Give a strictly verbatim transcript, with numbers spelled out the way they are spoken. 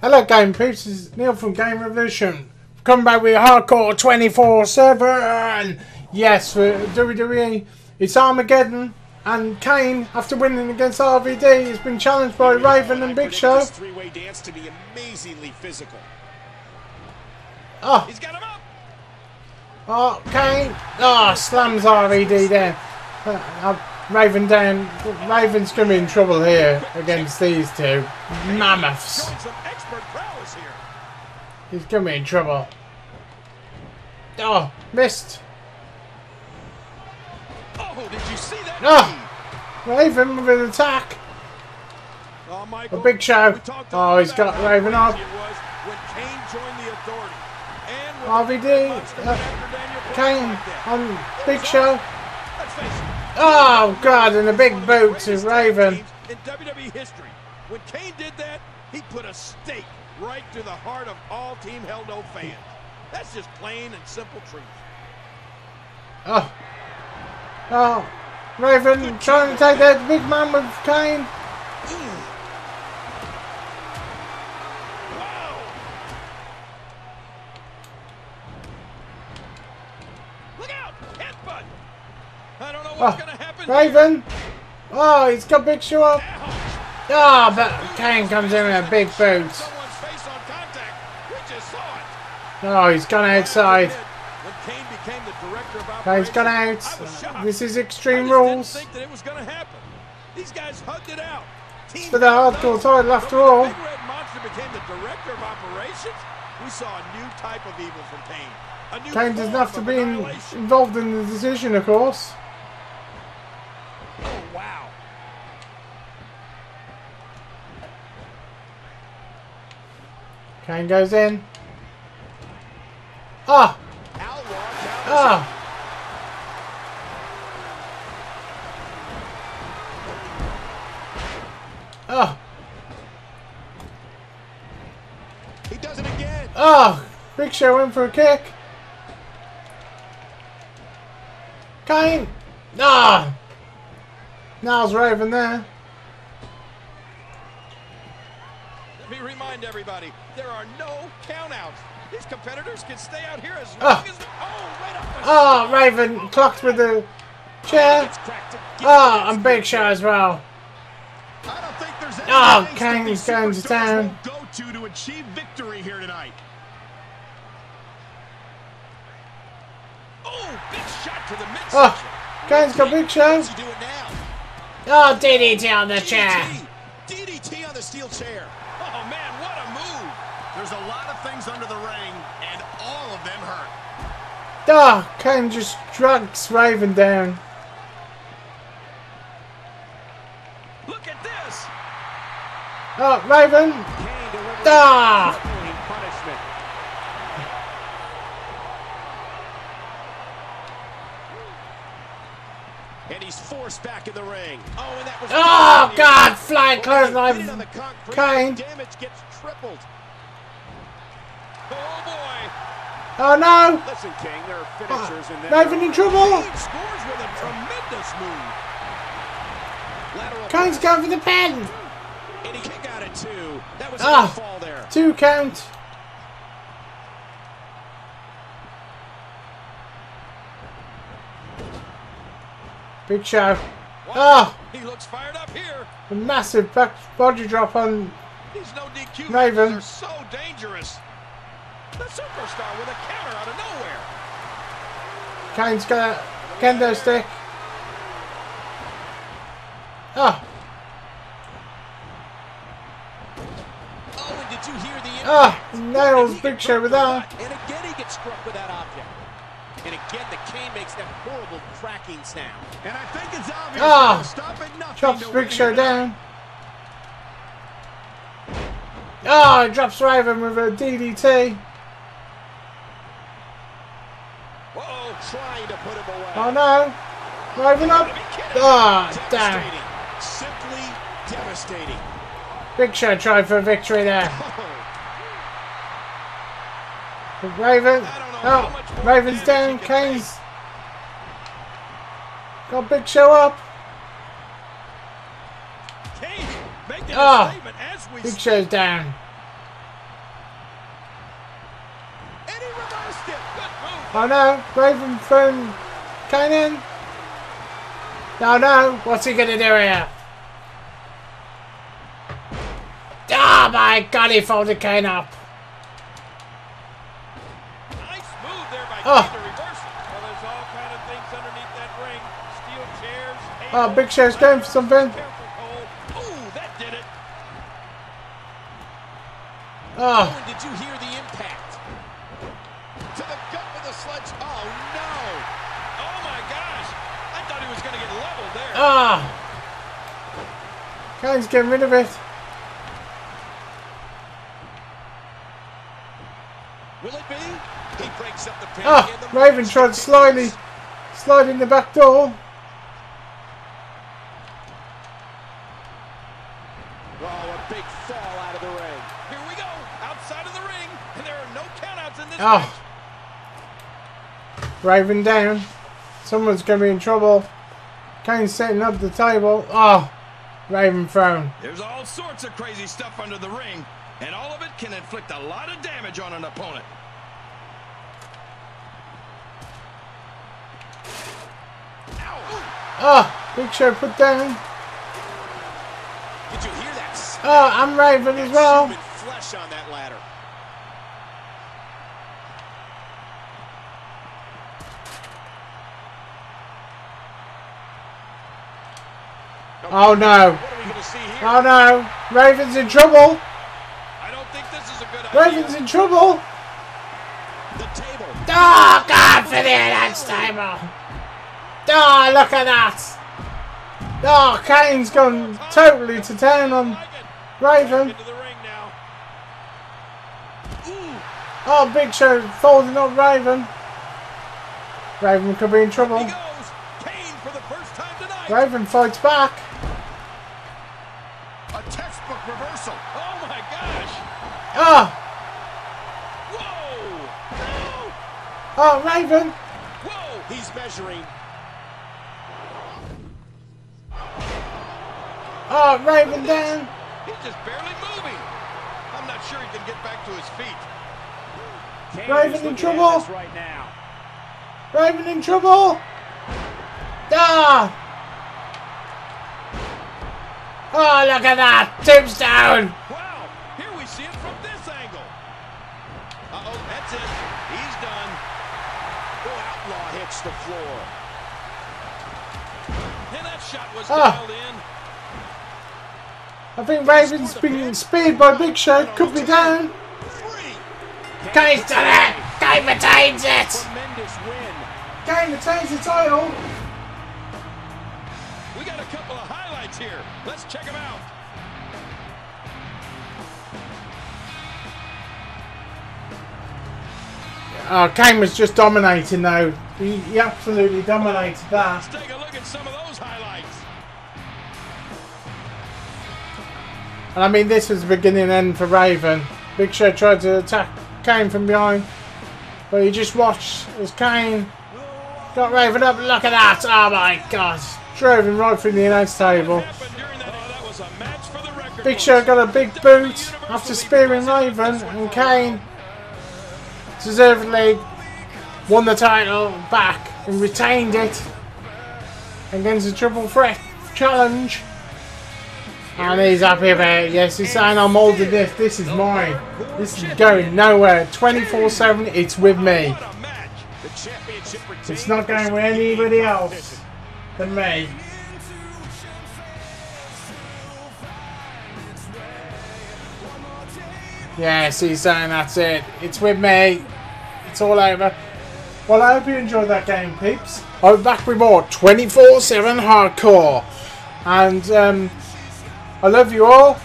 Hello Game Peeps, this is Neil from Game Revolution. Come back with Hardcore twenty-four seven! Yes, for W W E, it's Armageddon, and Kane, after winning against R V D, has been challenged by Raven and Big Show. Three-way dance to be amazingly physical. Oh! He's got him up! Oh, Kane! Oh, slams R V D there. Uh, uh, Raven down. Raven's going to be in trouble here against these two mammoths. He's going to be in trouble. Oh, missed. Oh, did you see that? Oh, Raven with an attack. Oh, Michael, a Big Show. Oh, he's got Raven up. R V D, uh, Kane on Big Show. Oh, God, and a big boot to Raven. In W W E history, when Kane did that, he put a stake right through the heart of all Team Hell No fans. That's just plain and simple truth. Oh, oh, Raven trying to take that big man with Kane. Wow. Look out, headbutt. I don't know what's oh, going to happen. Raven. Oh, he's got Big Show up. Oh, but Kane comes in with a big boot. Oh, he's gone outside. Kane's gone out. This is Extreme Rules. For the hardcore title, after all. Kane doesn't have to be in, involved in the decision, of course. Oh, wow. Kane goes in. Ah! Ah! Ah! He does it again! Ah! Big Show in for a kick. Kane! Ah! Niles Raven there. Let me remind everybody, there are no countouts. These competitors can stay out here as long oh. as... Oh, right up oh, Raven clocked with the chair. Oh, and Big Show as well. I don't think there's any oh, Kane's going to town. Go to to achieve victory here tonight. Oh, big shot to the midsection. Oh, Kane's got Big Show. Oh, D D T on the D D T. Chair. D D T on the steel chair. Oh, man, what a move. There's a lot of things under the ring, and all of them hurt. Ah, oh, Kane just drags Raven down. Look at this. Oh, Raven. Ah. Oh. And he's forced back in the ring. Oh, and that was oh God, flying clothesline. Kane. Damage gets tripled. Oh boy! Oh no! Listen, King, there are finishers oh, in there. Raven in trouble! Kane scores with a tremendous move. Lateral Kane's going for the pin. And he kick out at two. That was oh, a fall there. Two count. Big Show. Ah! Oh. He looks fired up here. A massive back body drop on He's no D Q. Raven. They're so dangerous. The superstar with a counter out of nowhere. Kane's got a kendo stick. Oh. Oh, and did you hear the impact? Ah, oh, nails Big Show with that. And again he gets struck with that object. And again the Kane makes that horrible cracking sound. And I think it's obvious. Oh. Stopping nothing. Chops Big Show down. Oh, he drops Raven with a D D T. Uh-oh, trying to put him away. Oh no! Raven up! Ah, oh, damn! Simply devastating. Big Show tried for a victory there. But Raven, oh, Raven's down. Kane's got Big Show up. Kane, make that oh. statement. Big Show's down. Oh no, Raven thrown Kane in. No, no, what's he gonna do here? Oh my god, he folded Kane up. Nice move there by oh. Kane to reverse it. Well, there's all kind of things underneath that ring. Steel chairs. Oh, Big Show's going for something. Oh, that did it. Oh. Oh, did you hear the impact? To the gut with the sledge. Oh no. Oh my gosh. I thought he was gonna get leveled there. Ah. Oh. Kane's getting rid of it. Will it be? He breaks up the pin. Oh, Raven tried slyly sliding the back door. Oh, a big fall out of the ring. Here we go, outside of the ring, and there are no countouts in this oh. match. Raven down. Someone's gonna be in trouble. Kane's setting up the table. Oh, Raven thrown. There's all sorts of crazy stuff under the ring. And all of it can inflict a lot of damage on an opponent. Ah, oh, Big Show put down. Did you hear that? Oh, I'm Raven as well. Flesh on that ladder. Oh no! What are we gonna see here? Oh no! Raven's in trouble. Raven's in trouble! The table. Oh, God for the announce table! Oh, look at that! Oh, Kane's gone totally to town on Raven. Oh, Big Show folding up Raven. Raven could be in trouble. Raven fights back. A textbook reversal. Oh my gosh! Ah! Whoa! Oh, Raven! Whoa! He's measuring. Oh, Raven down. He's just barely moving. I'm not sure he can get back to his feet. Raven in trouble right now. Raven in trouble. Ah! Oh, look at that! Tombstone! That's it. He's done. The outlaw hits the floor. And that shot was dialed in. I think Raven's being speared by Big Show. Could be down. Kane's done it. Kane retains it. Kane retains the title. We got a couple of highlights here. Let's check them out. Oh, Kane was just dominating though. He, he absolutely dominated that. Let's take a look at some of those highlights. And I mean, this was the beginning and end for Raven. Big Show tried to attack Kane from behind, but he just watched as Kane got Raven up. Look at that! Oh my God! Drove him right through the announce table. Big Show got a big boot after spearing Raven, and Kane deservedly won the title back and retained it against a triple threat challenge, and he's happy about it. Yes, he's saying, I'm older than this, this is mine, this is going nowhere, twenty-four seven, it's with me, it's not going with anybody else than me. Yes, he's saying that's it. It's with me. It's all over. Well, I hope you enjoyed that game, peeps. I'll be back with more twenty-four seven Hardcore. And um, I love you all.